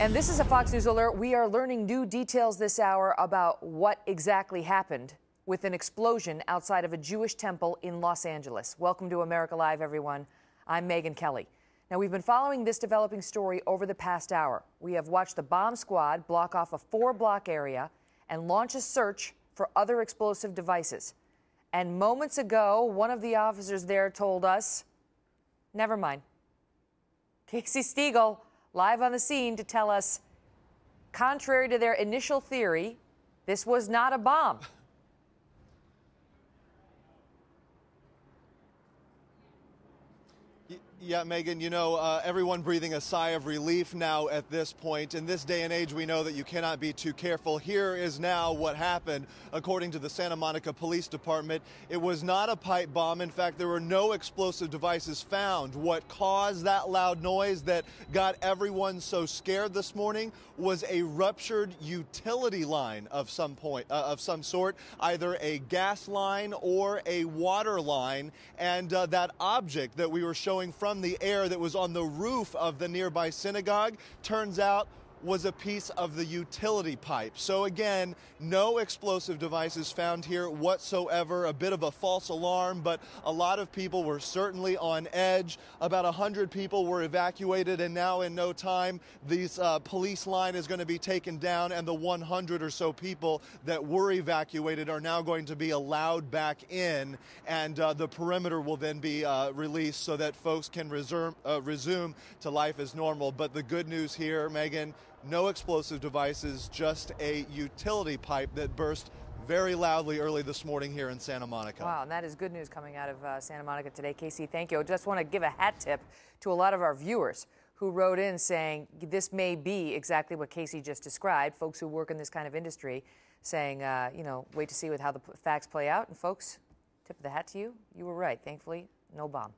And this is a Fox News alert. We are learning new details this hour about what exactly happened with an explosion outside of a Jewish temple in Los Angeles. Welcome to America Live, everyone. I'm Megyn Kelly. Now, we've been following this developing story over the past hour. We have watched the bomb squad block off a 4-block area and launch a search for other explosive devices. And moments ago, one of the officers there told us, never mind. Casey Stegall, live on the scene to tell us, contrary to their initial theory, this was not a bomb. Yeah, Megyn, you know, everyone breathing a sigh of relief now at this point. In this day and age, we know that you cannot be too careful. Here is now what happened. According to the Santa Monica Police Department, it was not a pipe bomb. In fact, there were no explosive devices found. What caused that loud noise that got everyone so scared this morning was a ruptured utility line of some sort, either a gas line or a water line. And that object that we were showing from the air that was on the roof of the nearby synagogue, turns out, was a piece of the utility pipe. So again, no explosive devices found here whatsoever. A bit of a false alarm, but a lot of people were certainly on edge. About 100 people were evacuated, and now in no time, this police line is going to be taken down, and the 100 or so people that were evacuated are now going to be allowed back in, and the perimeter will then be released so that folks can resume to life as normal. But the good news here, Megyn, no explosive devices, just a utility pipe that burst very loudly early this morning here in Santa Monica. Wow, and that is good news coming out of Santa Monica today. Casey, thank you. I just want to give a hat tip to a lot of our viewers who wrote in saying this may be exactly what Casey just described. Folks who work in this kind of industry saying, you know, wait to see how the facts play out. And folks, tip of the hat to you. You were right. Thankfully, no bomb.